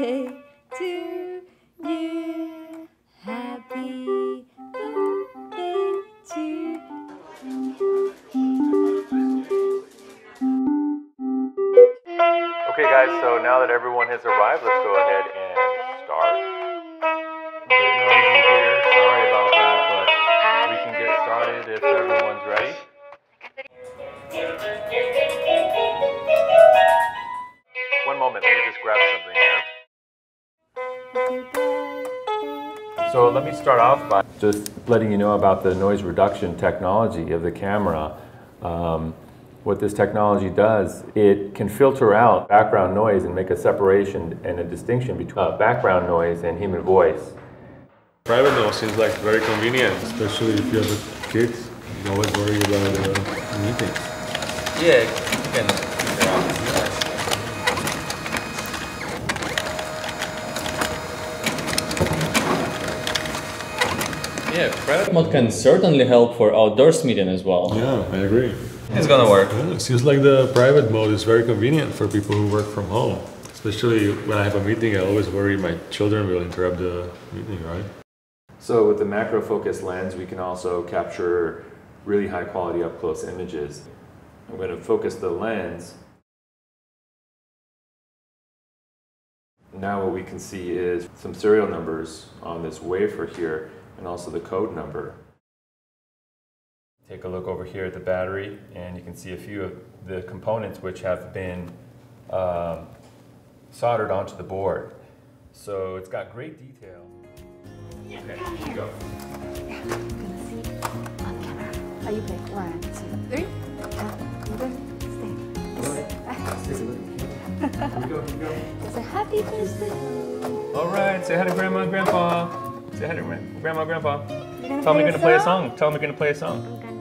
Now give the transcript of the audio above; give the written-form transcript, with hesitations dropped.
birthday to you. Happy birthday to you. Okay guys, so now that everyone has arrived, let's go ahead and start. If everyone's ready. One moment, let me just grab something here. So let me start off by just letting you know about the noise reduction technology of the camera. What this technology does, it can filter out background noise and make a separation and a distinction between background noise and human voice. Private noise is like very convenient, especially if you have a kids, you always worry about meetings. Yeah, you can figure out. Yeah, private mode can certainly help for outdoors meeting as well. Yeah, I agree. It's gonna work. Yeah, it seems like the private mode is very convenient for people who work from home. Especially when I have a meeting, I always worry my children will interrupt the meeting, right? So with the macro focus lens, we can also capture really high quality up close images. I'm going to focus the lens. Now what we can see is some serial numbers on this wafer here and also the code number. Take a look over here at the battery and you can see a few of the components which have been soldered onto the board. So it's got great detail. Yeah, okay, here you go. Yeah, I'm gonna see on camera. Are you ready? 1, 2, 3. Go. It's a happy birthday. All right, say hi to Grandma and Grandpa. Say hi to Grandma and Grandpa. Tell me you're gonna play a song.